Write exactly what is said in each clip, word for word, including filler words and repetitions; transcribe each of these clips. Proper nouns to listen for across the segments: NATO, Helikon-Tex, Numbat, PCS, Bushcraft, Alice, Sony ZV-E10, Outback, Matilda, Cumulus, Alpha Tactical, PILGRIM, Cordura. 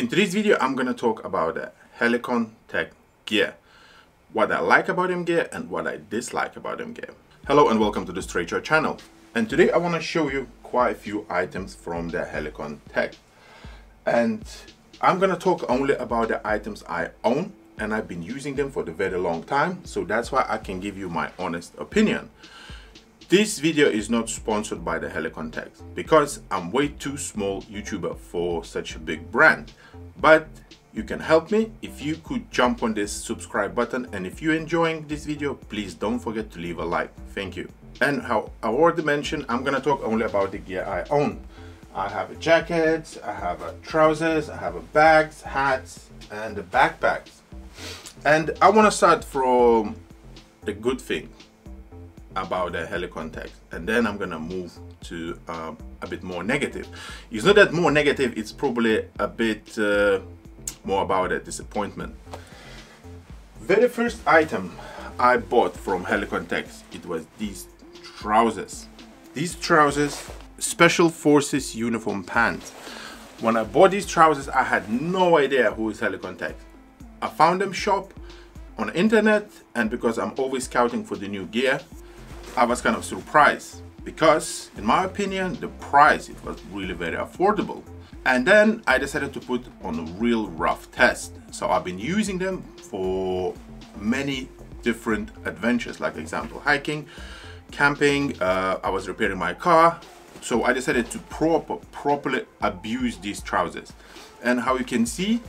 In today's video, I'm gonna talk about the Helikon-Tex gear, what I like about them gear and what I dislike about them gear. Hello and welcome to the Stray Choice channel. And today I want to show you quite a few items from the Helikon-Tex. And I'm gonna talk only about the items I own and I've been using them for a very long time. So that's why I can give you my honest opinion. This video is not sponsored by the Helikon-Tex because I'm way too small YouTuber for such a big brand. But you can help me if you could jump on this subscribe button, and if you're enjoying this video, please don't forget to leave a like. Thank you. And how I already mentioned, I'm gonna talk only about the gear I own. I have a jacket, I have a trousers, I have a bags, hats and a backpacks. And I want to start from the good thing about the Helikon-Tex, and then I'm gonna move to uh, a bit more negative. It's not that more negative, it's probably a bit uh, more about a disappointment. Very first item I bought from Helikon-Tex, it was these trousers. These trousers, Special Forces uniform pants. When I bought these trousers, I had no idea who is Helikon-Tex. I found them shop on the internet, and because I'm always scouting for the new gear, I was kind of surprised because, in my opinion, the price, it was really very affordable. And then I decided to put on a real rough test. So I've been using them for many different adventures, like example hiking, camping, uh, I was repairing my car. So I decided to proper, properly abuse these trousers. And how you can see,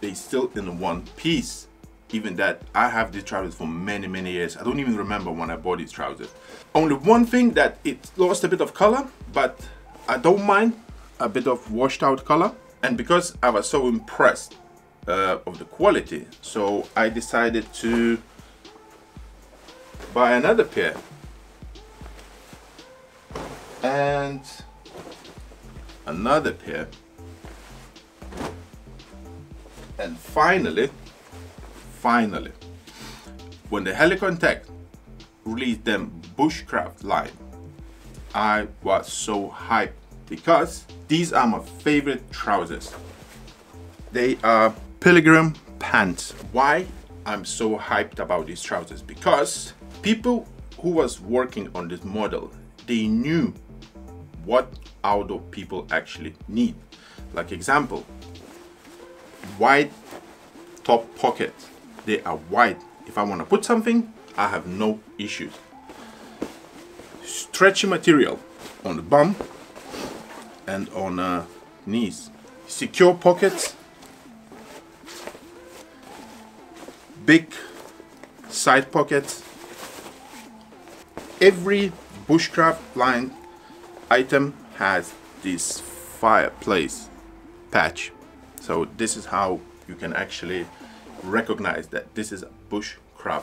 they're still in one piece. Even that, I have these trousers for many, many years. I don't even remember when I bought these trousers. Only one thing that it lost a bit of color, but I don't mind a bit of washed out color. And because I was so impressed uh, of the quality, so I decided to buy another pair. And another pair. And finally, finally, when the Helikon-Tex released them Bushcraft line, I was so hyped because these are my favorite trousers. They are pilgrim pants. Why I'm so hyped about these trousers? Because people who was working on this model, they knew what outdoor people actually need. Like example, wide top pocket. They are wide. If I want to put something, I have no issues. Stretchy material on the bum and on uh, knees. Secure pockets. Big side pockets. Every Bushcraft line item has this fireplace patch. So this is how you can actually recognize that this is a Bushcraft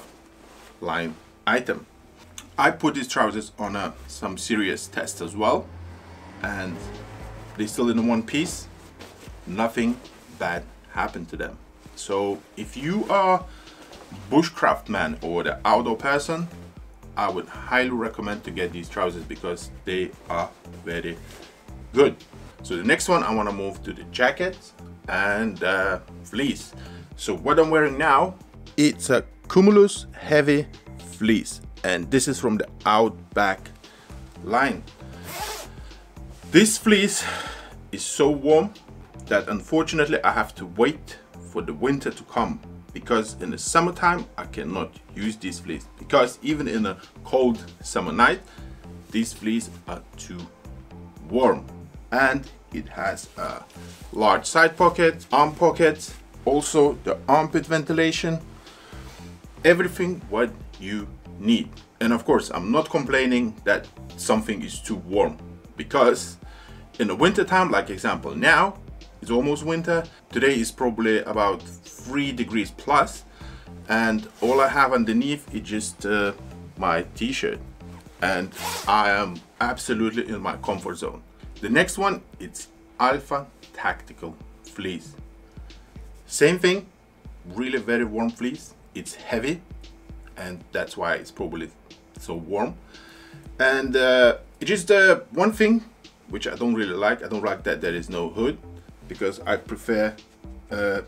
line item. I put these trousers on a, some serious test as well, and they're still in one piece. Nothing bad happened to them. So if you are Bushcraft man or the outdoor person, I would highly recommend to get these trousers because they are very good. So the next one, I want to move to the jacket and uh, fleece. So what I'm wearing now, it's a Cumulus heavy fleece, and this is from the Outback line. This fleece is so warm that unfortunately I have to wait for the winter to come, because in the summertime I cannot use this fleece, because even in a cold summer night, these fleece are too warm. And it has a large side pocket, arm pocket, also the armpit ventilation, everything what you need. And of course, I'm not complaining that something is too warm, because in the winter time, like example now, it's almost winter. Today is probably about three degrees plus, and all I have underneath is just uh, my t-shirt, and I am absolutely in my comfort zone. The next one, it's Alpha Tactical fleece. Same thing, really very warm fleece. It's heavy, and that's why it's probably so warm. And uh, it's just uh, one thing which I don't really like. I don't like that there is no hood. because I prefer uh,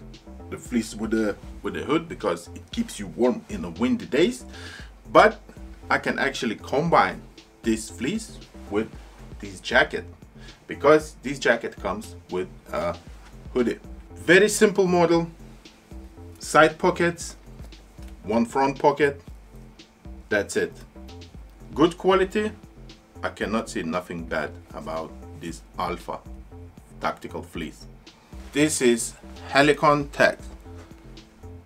the fleece with the with the hood because it keeps you warm in the windy days. But I can actually combine this fleece with this jacket because this jacket comes with a hoodie. Very simple model, side pockets, one front pocket, that's it. Good quality. I cannot say nothing bad about this Alpha Tactical fleece. This is Helikon-Tex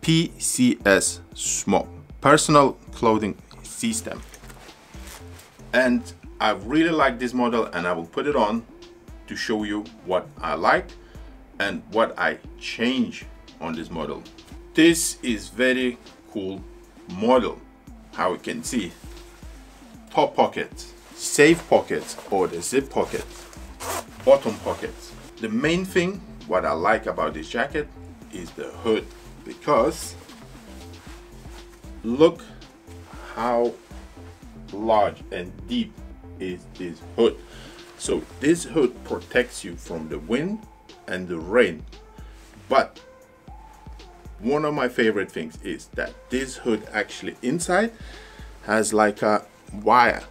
P C S Small Personal Clothing System, and I really like this model, and I will put it on to show you what I like and what I change on this model. This is very cool model. How you can see, top pocket, safe pockets or the zip pocket, bottom pockets. The main thing what I like about this jacket is the hood, because look how large and deep is this hood. So this hood protects you from the wind and the rain. But one of my favorite things is that this hood actually inside has like a wire,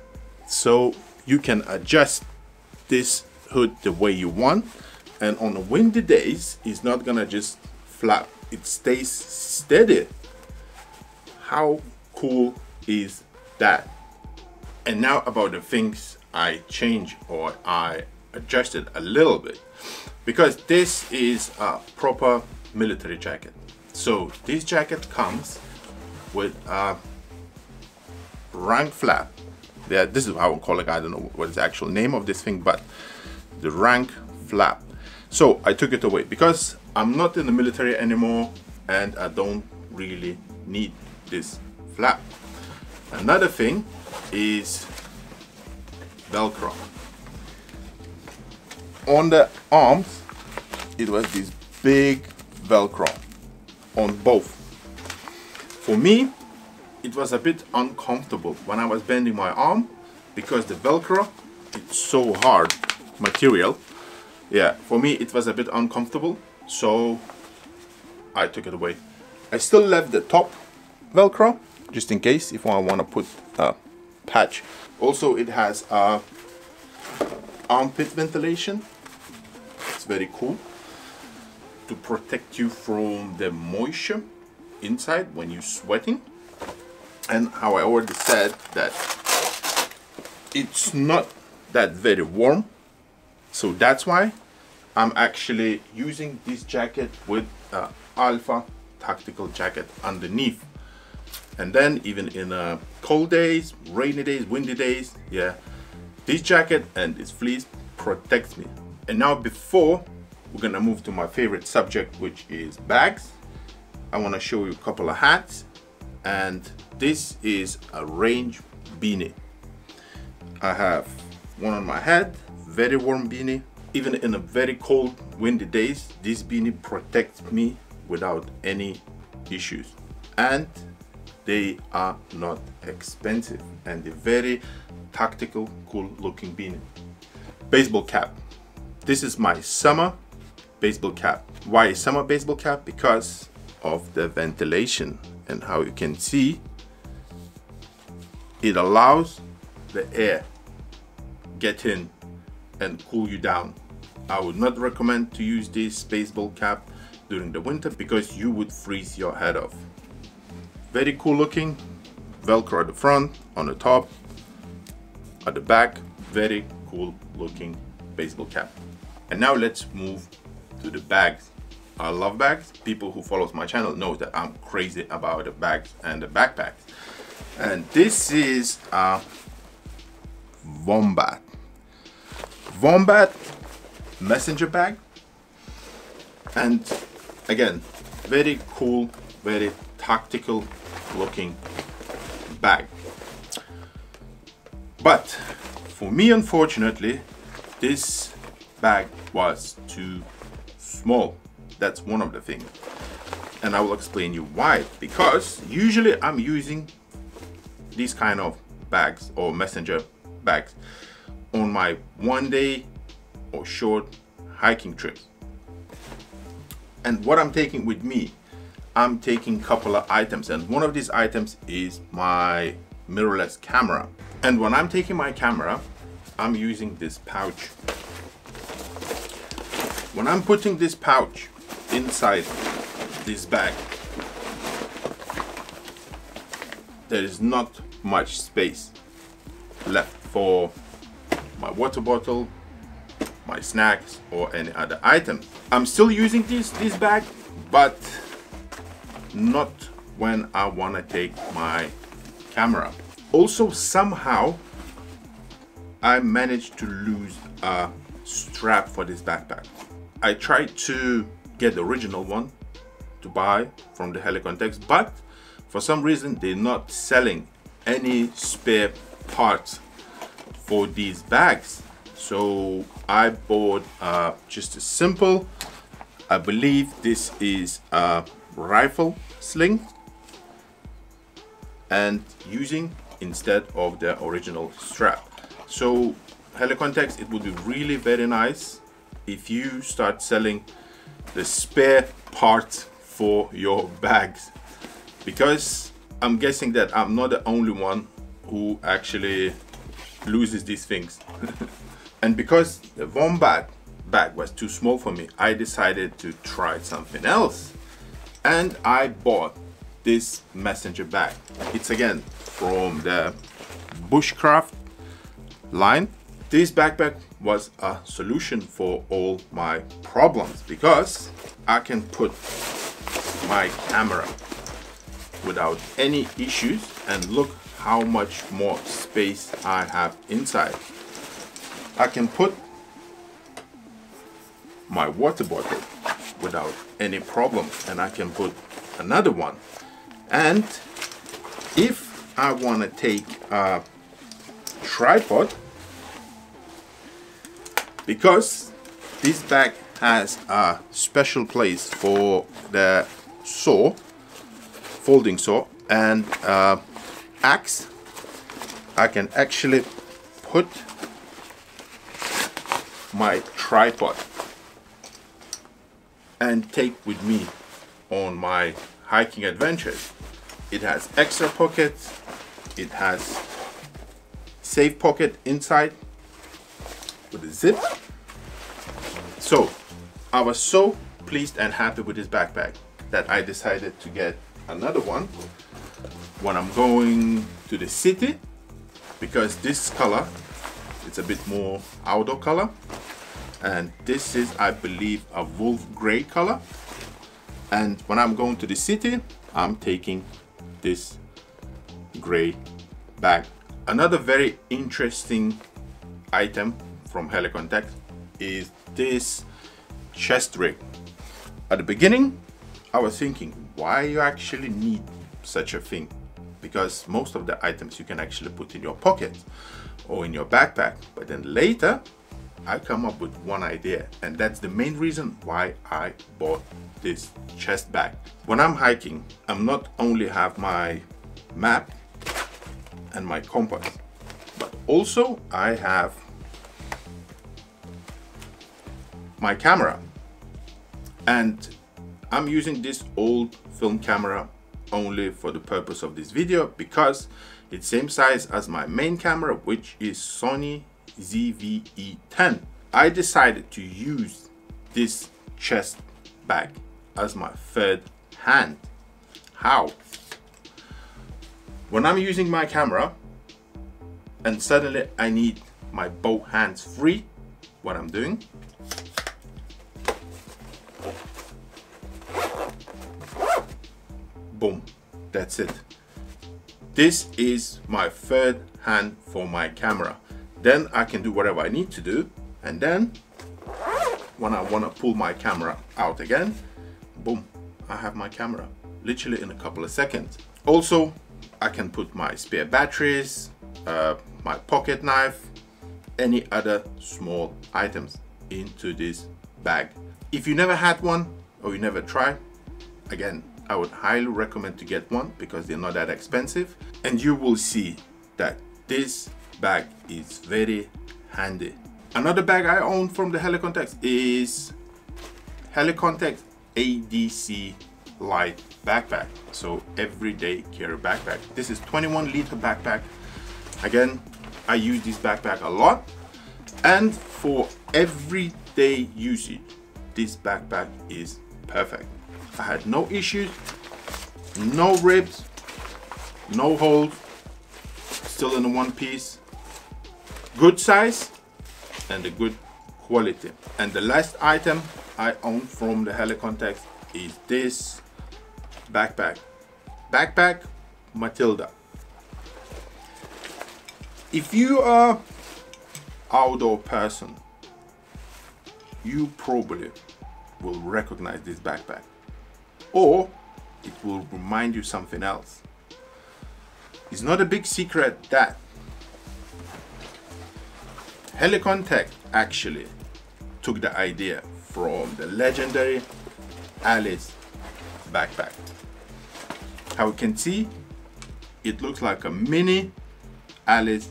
so you can adjust this hood the way you want, and on the windy days it's not gonna just flap, it stays steady. How cool is that? And now about the things I changed or I adjusted a little bit, because this is a proper military jacket. So this jacket comes with a rank flap. Yeah, this is how I'm calling it. I don't know what is the actual name of this thing, but the rank flap. So I took it away because I'm not in the military anymore and I don't really need this flap. Another thing is Velcro. On the arms, it was this big Velcro on both. For me, it was a bit uncomfortable when I was bending my arm because the Velcro, it's so hard material. Yeah, for me it was a bit uncomfortable, so I took it away. I still left the top Velcro just in case if I want to put a patch. Also, it has a armpit ventilation. It's very cool to protect you from the moisture inside when you're sweating. And how I already said, that it's not that very warm, so that's why I'm actually using this jacket with uh, Alpha Tactical jacket underneath. And then even in uh, cold days, rainy days, windy days, yeah, this jacket and this fleece protects me. And now, before we're gonna move to my favorite subject, which is bags, I want to show you a couple of hats. And this is a range beanie. I have one on my head, very warm beanie. Even in a very cold, windy days, this beanie protects me without any issues. And they are not expensive, and they're very tactical, cool looking beanie. Baseball cap. This is my summer baseball cap. Why summer baseball cap? Because of the ventilation, and how you can see, it allows the air get in and cool you down. I would not recommend to use this baseball cap during the winter because you would freeze your head off. Very cool looking, Velcro at the front, on the top, at the back, very cool looking baseball cap. And now let's move to the bags. I love bags. People who follows my channel know that I'm crazy about the bags and the backpacks. And this is a Numbat. Numbat messenger bag. And again, very cool, very tactical looking bag. But for me, unfortunately, this bag was too small. That's one of the things, and I will explain you why. Because usually I'm using these kind of bags or messenger bags on my one day or short hiking trips. and what I'm taking with me, I'm taking a couple of items, and one of these items is my mirrorless camera. And when I'm taking my camera, I'm using this pouch. When I'm putting this pouch inside this bag, there is not much space left for my water bottle, my snacks, or any other item. I'm still using this this bag, but not when I want to take my camera. Also, somehow I managed to lose a strap for this backpack. I tried to get the original one to buy from the Helikon-Tex, but for some reason they're not selling any spare parts for these bags. So I bought uh, just a simple, I believe this is a rifle sling, and using instead of the original strap. So Helikon-Tex, it would be really very nice if you start selling the spare parts for your bags, because I'm guessing that I'm not the only one who actually loses these things. And because the Wombat bag was too small for me, I decided to try something else, and I bought this messenger bag. It's again from the Bushcraft line. This backpack was a solution for all my problems, because I can put my camera without any issues, and look how much more space I have inside. I can put my water bottle without any problem, and I can put another one. And if I want to take a tripod, because this bag has a special place for the saw, folding saw, and uh, axe, I can actually put my tripod and take with me on my hiking adventures. It has extra pockets, it has safe pocket inside with a zip. So I was so pleased and happy with this backpack that I decided to get another one when I'm going to the city, because this color, it's a bit more outdoor color, and this is, I believe, a wolf gray color. And when I'm going to the city, I'm taking this gray bag. Another very interesting item from Helikon-Tex is this chest rig. At the beginning, I was thinking, why you actually need such a thing? Because most of the items you can actually put in your pocket or in your backpack. But then later, I come up with one idea, and that's the main reason why I bought this chest bag. When I'm hiking, I'm not only have my map and my compass, but also I have my camera, and I'm using this old film camera only for the purpose of this video, because it's same size as my main camera, which is Sony Z V E ten. I decided to use this chest bag as my third hand. How? When I'm using my camera and suddenly I need my both hands free, what I'm doing, boom, that's it. This is my third hand for my camera. Then I can do whatever I need to do, and then when I want to pull my camera out again, boom, I have my camera literally in a couple of seconds. Also, I can put my spare batteries, uh, my pocket knife, any other small items into this bag. If you never had one or you never try, again, I would highly recommend to get one, because they're not that expensive, and you will see that this bag is very handy. Another bag I own from the Helikon-Tex is Helikon-Tex A D C light backpack, so everyday carry backpack. This is twenty-one liter backpack. Again, I use this backpack a lot, and for everyday usage this backpack is perfect. I had no issues, no rips, no holes, still in one piece, good size and a good quality. And the last item I own from the Helikon-Tex is this backpack backpack Matilda. If you are outdoor person, you probably will recognize this backpack, or it will remind you something else. It's not a big secret that Helikon-Tex actually took the idea from the legendary Alice backpack. How you can see, it looks like a mini Alice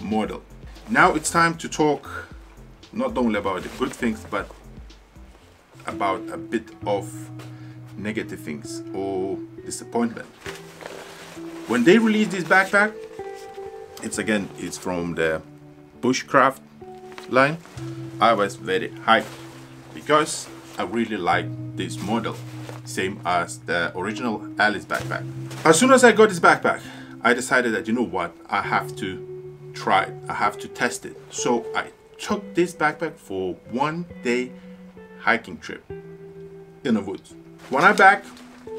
model. Now it's time to talk not only about the good things, but about a bit of negative things or disappointment. When they released this backpack, it's again, it's from the Bushcraft line. I was very hyped because I really like this model, same as the original Alice backpack. As soon as I got this backpack, I decided that, you know what, I have to try it, I have to test it. So I took this backpack for one day hiking trip in the woods. When I back,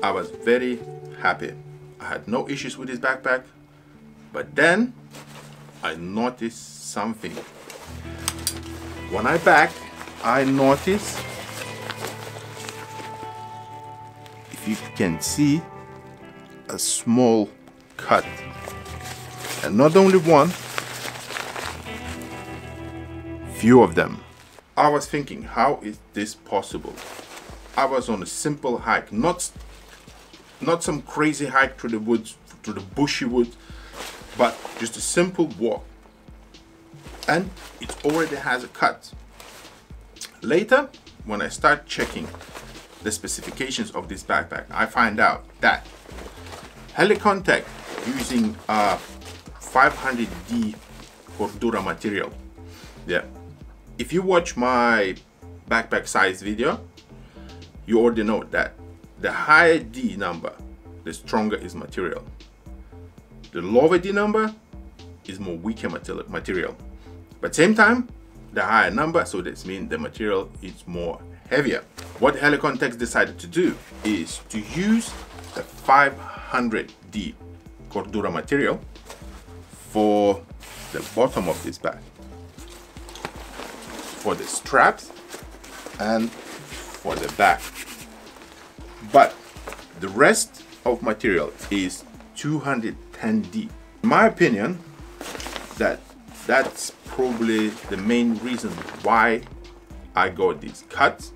I was very happy. I had no issues with this backpack, but then I noticed something. When I back, I noticed, if you can see, a small cut, and not only one, few of them. I was thinking, how is this possible? I was on a simple hike, not not some crazy hike through the woods, through the bushy woods, but just a simple walk, and it already has a cut. Later, when I start checking the specifications of this backpack, I find out that Helikon-Tex, using a five hundred D Cordura material. Yeah, if you watch my backpack size video, you already know that the higher D number, the stronger is material. The lower D number is more weaker material. But same time, the higher number, so that means the material is more heavier. What Helikon-Tex decided to do is to use the five hundred D Cordura material for the bottom of this bag, for the straps and for the back. But the rest of material is two hundred ten D. In my opinion, that that's probably the main reason why I got these cuts,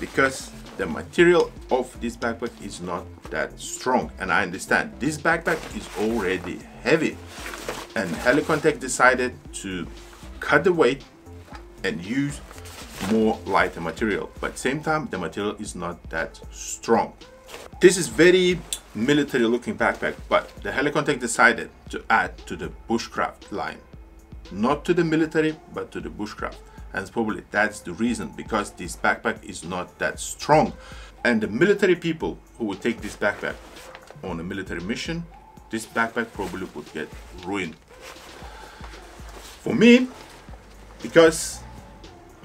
because the material of this backpack is not that strong. And I understand this backpack is already heavy, and Helikon-Tex decided to cut the weight and use more lighter material, but same time the material is not that strong. This is very military looking backpack, but the Helikon-Tex decided to add to the Bushcraft line, not to the military but to the Bushcraft, and probably that's the reason, because this backpack is not that strong, and the military people who would take this backpack on a military mission, this backpack probably would get ruined. For me, because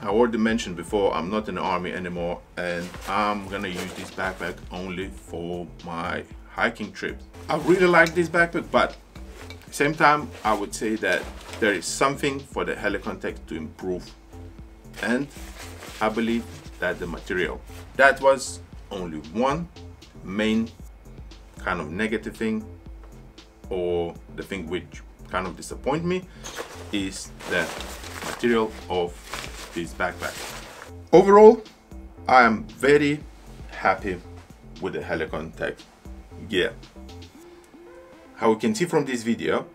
I already mentioned before, I'm not in the army anymore, and I'm gonna use this backpack only for my hiking trips. I really like this backpack, but same time I would say that there is something for the Helikon-Tex to improve, and I believe that the material. That was only one main kind of negative thing, or the thing which kind of disappoint me, is the material of this backpack. Overall, I am very happy with the Helikon-Tex gear. How you can see from this video,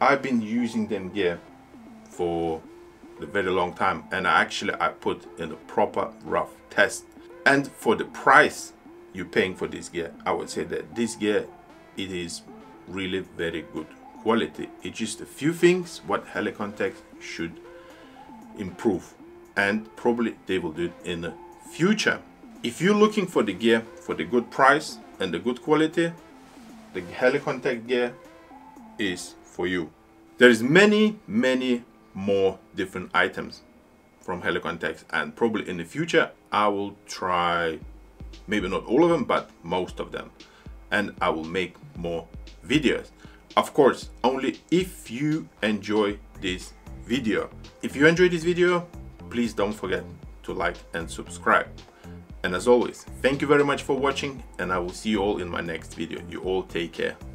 I've been using them gear for a very long time, and I actually I put in a proper rough test, And for the price you're paying for this gear, I would say that this gear, it is really very good quality. It's just a few things what Helikon-Tex should improve, and probably they will do it in the future. If you're looking for the gear for the good price and the good quality, the Helikon-Tex gear is for you. There is many many more different items from Helikon-Tex, and probably in the future I will try, maybe not all of them, but most of them, and I will make more videos. Of course, only if you enjoy this video. If you enjoyed this video, please don't forget to like and subscribe. And as always, thank you very much for watching, and I will see you all in my next video. You all take care.